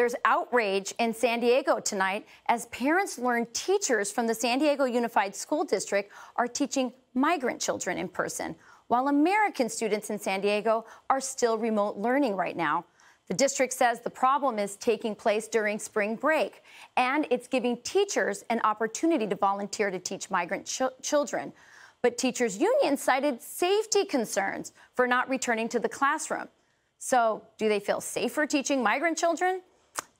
There's outrage in San Diego tonight as parents learn teachers from the San Diego Unified School District are teaching migrant children in person, while American students in San Diego are still remote learning right now. The district says the problem is taking place during spring break, and it's giving teachers an opportunity to volunteer to teach migrant children. But teachers' unions cited safety concerns for not returning to the classroom. So do they feel safer teaching migrant children?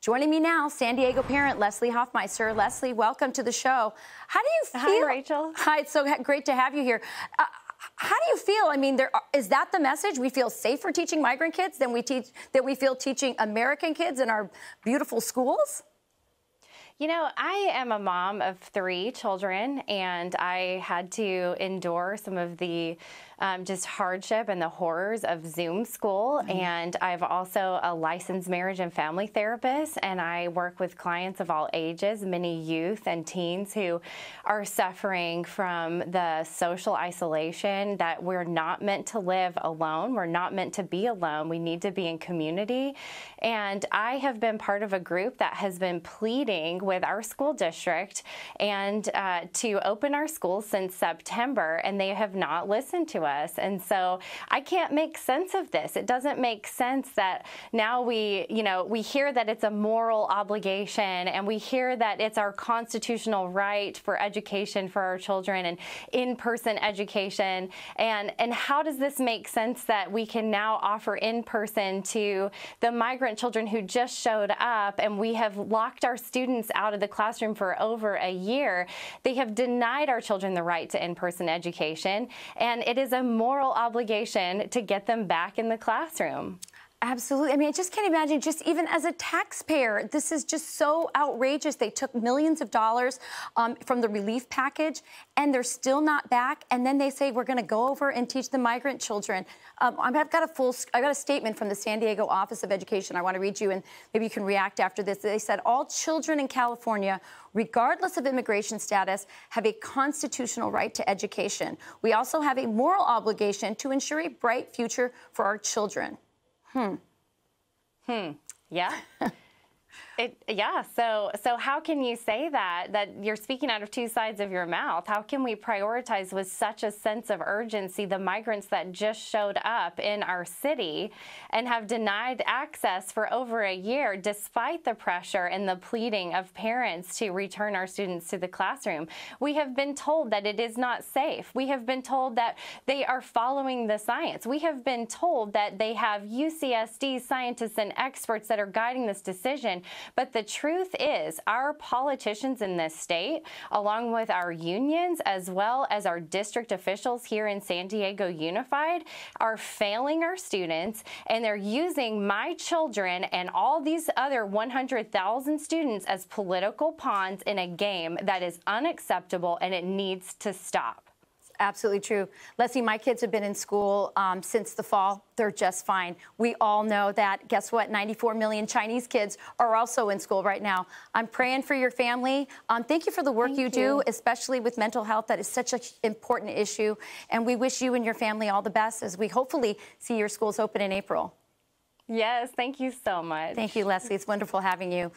Joining me now, San Diego parent Leslie Hoffmeister. Leslie, welcome to the show. How do you feel? Hi, Rachel. Hi, it's so great to have you here. How do you feel? I mean, is that the message? We feel safer teaching migrant kids than we feel teaching American kids in our beautiful schools? You know, I am a mom of 3 children, and I had to endure some of the just hardship and the horrors of Zoom school. Mm-hmm. And I'm also a licensed marriage and family therapist, and I work with clients of all ages, many youth and teens who are suffering from the social isolation that we're not meant to live alone. We're not meant to be alone. We need to be in community. And I have been part of a group that has been pleading with our school district and to open our schools since September, and they have not listened to us. And so I can't make sense of this. It doesn't make sense that now we hear that it's a moral obligation, and we hear that it's our constitutional right for education for our children and in-person education. And how does this make sense that we can now offer in-person to the migrant children who just showed up, and we have locked our students out of the classroom for over a year? They have denied our children the right to in-person education, and it is a moral obligation to get them back in the classroom. Absolutely. I mean, I just can't imagine, just even as a taxpayer, this is just so outrageous. They took millions of dollars from the relief package, and they're still not back. And then they say, we're going to go over and teach the migrant children. I've got a statement from the San Diego Office of Education. I want to read you, and maybe you can react after this. They said, all children in California, regardless of immigration status, have a constitutional right to education. We also have a moral obligation to ensure a bright future for our children. Yeah. So how can you say that you're speaking out of two sides of your mouth? How can we prioritize with such a sense of urgency the migrants that just showed up in our city and have denied access for over a year, despite the pressure and the pleading of parents to return our students to the classroom? We have been told that it is not safe. We have been told that they are following the science. We have been told that they have UCSD scientists and experts that are guiding this decision. But the truth is, our politicians in this state, along with our unions, as well as our district officials here in San Diego Unified, are failing our students, and they're using my children and all these other 100,000 students as political pawns in a game that is unacceptable, and it needs to stop. Absolutely true. Leslie, my kids have been in school since the fall. They're just fine. We all know that. Guess what? 94 million Chinese kids are also in school right now. I'm praying for your family. Thank you for the work you do, especially with mental health. That is such an important issue. And we wish you and your family all the best as we hopefully see your schools open in April. Yes, thank you so much. Thank you, Leslie. It's wonderful having you.